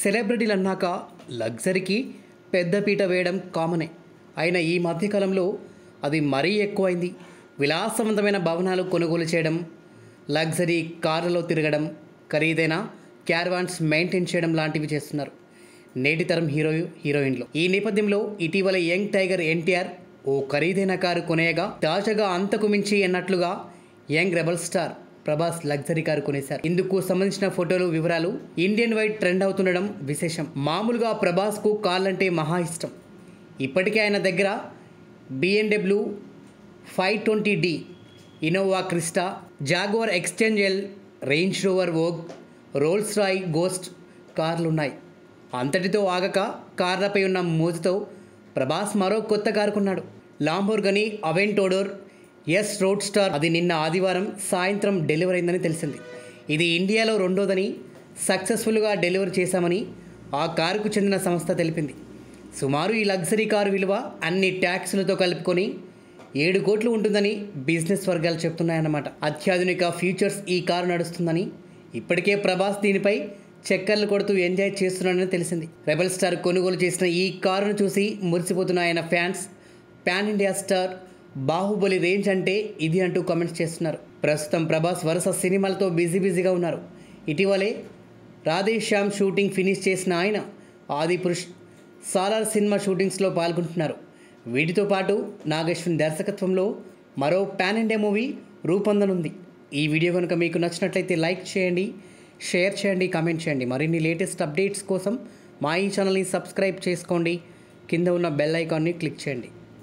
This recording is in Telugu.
సెలబ్రిటీలు అన్నాక లగ్జరీకి పెద్దపీట వేయడం కామనే. అయినా ఈ మధ్యకాలంలో అది మరీ ఎక్కువైంది. విలాసవంతమైన భవనాలు కొనుగోలు చేయడం, లగ్జరీ కార్లలో తిరగడం, ఖరీదైన క్యారవాన్స్ మెయింటైన్ చేయడం లాంటివి చేస్తున్నారు నేటి తరం హీరోయిన్లు. ఈ నేపథ్యంలో ఇటీవల యంగ్ టైగర్ ఎన్టీఆర్ ఓ ఖరీదైన కారు కొనేయగా తాజాగా అంతకు మించి అన్నట్లుగా young rebel star Prabhas luxury car కొనేశారు. ఇందుకు సంబంధించిన ఫోటోలు, వివరాలు ఇండియన్ వైడ్ ట్రెండ్ అవుతుండడం విశేషం. మామూలుగా ప్రభాస్కు కార్లంటే మహా ఇష్టం. ఇప్పటికే ఆయన దగ్గర BMW 520D, Innova Crysta, Jaguar ఎక్స్చేంజెల్, Range Rover Vogue, Rolls Royce Ghost కార్లున్నాయి. అంతటితో ఆగక కార్లపై ఉన్న మోజుతో ప్రభాస్ మరో కొత్త కారు కొన్నాడు. Lamborghini Aventador S roadster. అది నిన్న ఆదివారం సాయంత్రం డెలివరీ అయిందని తెలిసింది. ఇది ఇండియాలో రెండోదని, సక్సెస్ఫుల్గా డెలివరీ చేశామని ఆ కారుకు చెందిన సంస్థ తెలిపింది. సుమారు ఈ లగ్జరీ కారు విలువ అన్ని ట్యాక్సులతో కలుపుకొని 7 కోట్లు ఉంటుందని బిజినెస్ వర్గాలు చెప్తున్నాయన్నమాట. అత్యాధునిక ఫీచర్స్ ఈ కారు నడుస్తుందని, ఇప్పటికే ప్రభాస్ దీనిపై చక్కర్లు కొడుతూ ఎంజాయ్ చేస్తున్నాడని తెలిసింది. రెబల్ స్టార్ కొనుగోలు చేసిన ఈ కారును చూసి మురిసిపోతున్న ఆయన fans pan India star Baahubali range అంటే ఇది అంటూ కామెంట్స్ చేస్తున్నారు. ప్రస్తుతం ప్రభాస్ వరుస సినిమాలతో బిజీగా ఉన్నారు. ఇటీవలే రాధే శ్యామ్ షూటింగ్ ఫినిష్ చేసిన ఆయన ఆదిపురుష్, సాలార్ సినిమా షూటింగ్స్లో పాల్గొంటున్నారు. వీటితో పాటు నాగేశ్వన్ దర్శకత్వంలో మరో పాన్ ఇండియా మూవీ రూపొందనుంది. ఈ వీడియో కనుక మీకు నచ్చినట్లయితే లైక్ చేయండి, షేర్ చేయండి, కామెంట్ చేయండి. మరిన్ని లేటెస్ట్ అప్డేట్స్ కోసం మా ఈ ఛానల్ని సబ్స్క్రైబ్ చేసుకోండి. కింద ఉన్న బెల్ ఐకాన్ని క్లిక్ చేయండి.